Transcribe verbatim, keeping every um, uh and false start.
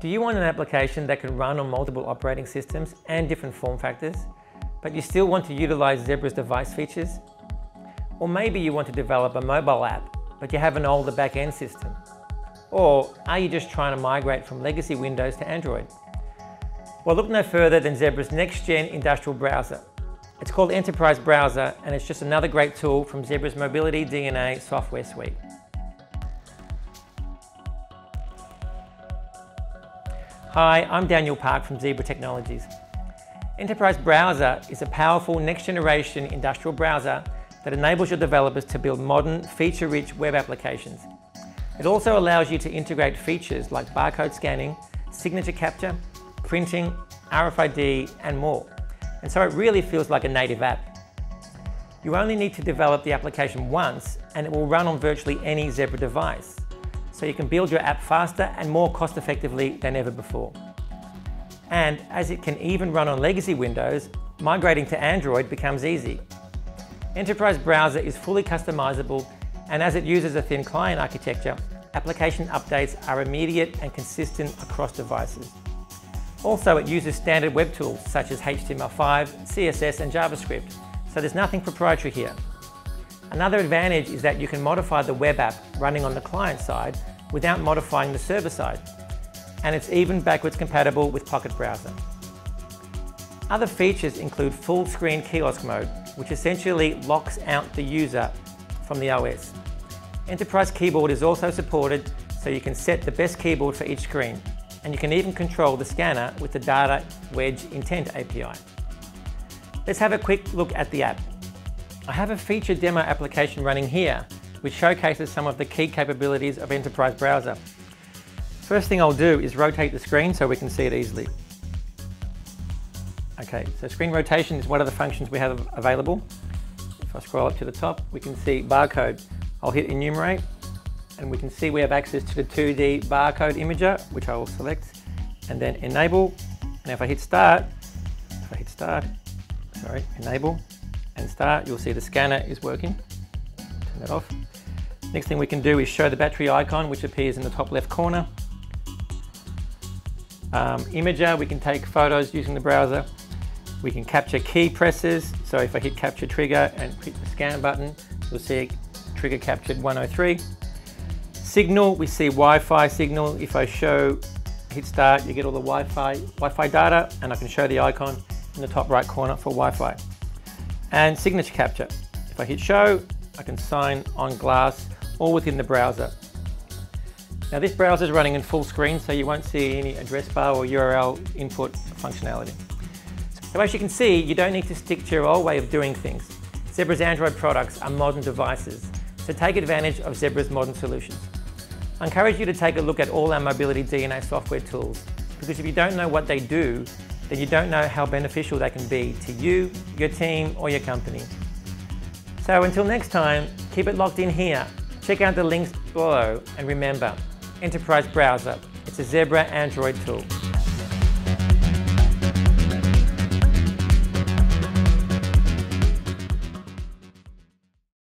Do you want an application that can run on multiple operating systems and different form factors, but you still want to utilize Zebra's device features? Or maybe you want to develop a mobile app, but you have an older back-end system. Or are you just trying to migrate from legacy Windows to Android? Well, look no further than Zebra's next-gen industrial browser. It's called Enterprise Browser, and it's just another great tool from Zebra's Mobility D N A software suite. Hi, I'm Daniel Park from Zebra Technologies. Enterprise Browser is a powerful next-generation industrial browser that enables your developers to build modern, feature-rich web applications. It also allows you to integrate features like barcode scanning, signature capture, printing, R F I D, and more. And so it really feels like a native app. You only need to develop the application once, and it will run on virtually any Zebra device. So you can build your app faster and more cost-effectively than ever before. And as it can even run on legacy Windows, migrating to Android becomes easy. Enterprise Browser is fully customizable, and as it uses a thin client architecture, application updates are immediate and consistent across devices. Also, it uses standard web tools such as H T M L five, C S S, and JavaScript, so there's nothing proprietary here. Another advantage is that you can modify the web app running on the client side without modifying the server side. And it's even backwards compatible with Pocket Browser. Other features include full screen kiosk mode, which essentially locks out the user from the O S. Enterprise Keyboard is also supported, so you can set the best keyboard for each screen. And you can even control the scanner with the Data Wedge Intent A P I. Let's have a quick look at the app. I have a feature demo application running here, which showcases some of the key capabilities of Enterprise Browser. First thing I'll do is rotate the screen so we can see it easily. Okay, so screen rotation is one of the functions we have available. If I scroll up to the top, we can see barcode. I'll hit enumerate, and we can see we have access to the two D barcode imager, which I will select, and then enable. And if I hit start, if I hit start, sorry, enable, and start, you'll see the scanner is working. Turn that off. Next thing we can do is show the battery icon, which appears in the top left corner. Um, imager, we can take photos using the browser. We can capture key presses. So if I hit capture trigger and hit the scan button, you'll see trigger captured one oh three. Signal, we see Wi-Fi signal. If I show, hit start, you get all the Wi-Fi, Wi-Fi data, and I can show the icon in the top right corner for Wi-Fi. And signature capture. If I hit show, I can sign on glass, all within the browser. Now this browser is running in full screen, so you won't see any address bar or U R L input functionality. So as you can see, you don't need to stick to your old way of doing things. Zebra's Android products are modern devices, so take advantage of Zebra's modern solutions. I encourage you to take a look at all our Mobility D N A software tools, because if you don't know what they do, then you don't know how beneficial they can be to you, your team, or your company. So until next time, keep it locked in here. Check out the links below, and remember, Enterprise Browser, it's a Zebra Android tool.